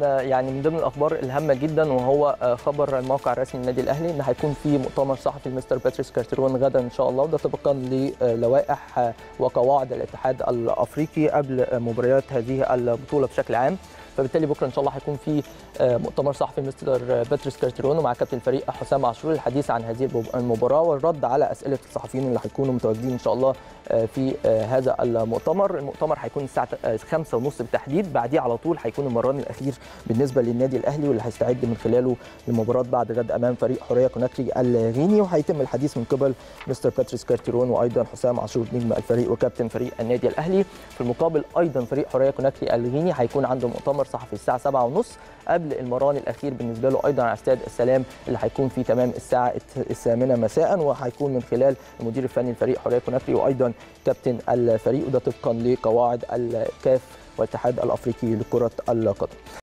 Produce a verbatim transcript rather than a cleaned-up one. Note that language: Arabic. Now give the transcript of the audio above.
يعني من ضمن الاخبار الهامه جدا وهو خبر الموقع الرسمي للنادي الاهلي ان هيكون في مؤتمر صحفي لمستر باتريس كارتيرون غدا ان شاء الله، وده طبقا للوائح وقواعد الاتحاد الافريقي قبل مباريات هذه البطوله بشكل عام. فبالتالي بكره ان شاء الله هيكون في مؤتمر صحفي مستر باتريس كارتيرون ومع كابتن الفريق حسام عاشور للحديث عن هذه المباراه والرد على اسئله الصحفيين اللي هيكونوا متواجدين ان شاء الله في هذا المؤتمر. المؤتمر هيكون الساعه خمسة وثلاثين بالتحديد، بعديه على طول هيكون المران الاخير بالنسبه للنادي الاهلي واللي هيستعد من خلاله للمباراه بعد غد امام فريق حوريه كوناكري الغيني، وهيتم الحديث من قبل مستر باتريس كارتيرون وايضا حسام عاشور نجم الفريق وكابتن فريق النادي الاهلي. في المقابل ايضا فريق حوريه كوناكري الغيني هيكون عنده مؤتمر صحفي الساعة سبعة ونص قبل المران الأخير بالنسبة له أيضا على استاد السلام اللي هيكون في تمام الساعة الثامنة مساء، وهيكون من خلال المدير الفني لفريق حورية كوناكري وأيضا كابتن الفريق، وده طبقا لقواعد الكاف والاتحاد الأفريقي لكرة القدم.